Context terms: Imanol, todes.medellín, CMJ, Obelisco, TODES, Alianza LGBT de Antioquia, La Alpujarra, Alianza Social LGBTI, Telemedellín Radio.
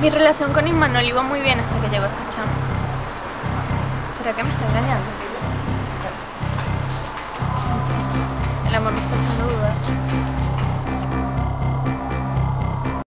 Mi relación con Imanol iba muy bien hasta que llegó ese chamo. ¿Será que me está engañando?